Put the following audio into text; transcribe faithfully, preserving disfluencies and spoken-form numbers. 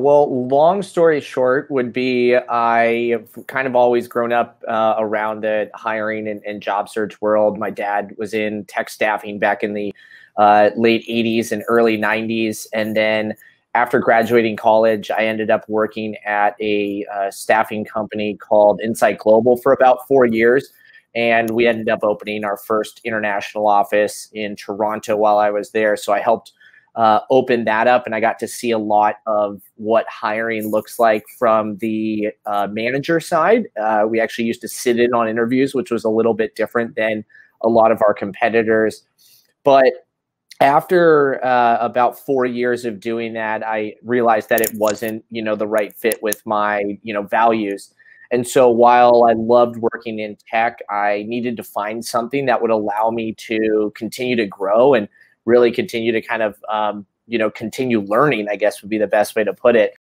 Well, long story short would be I've kind of always grown up uh, around the hiring and, and job search world. My dad was in tech staffing back in the uh, late eighties and early nineties. And then after graduating college, I ended up working at a uh, staffing company called Insight Global for about four years. And we ended up opening our first international office in Toronto while I was there. So I helped Uh, opened that up, and I got to see a lot of what hiring looks like from the uh, manager side. Uh, we actually used to sit in on interviews, which was a little bit different than a lot of our competitors. But after uh, about four years of doing that, I realized that it wasn't, you know, the right fit with my, you know, values. And so while I loved working in tech, I needed to find something that would allow me to continue to grow and really continue to kind of, um, you know, continue learning, I guess would be the best way to put it.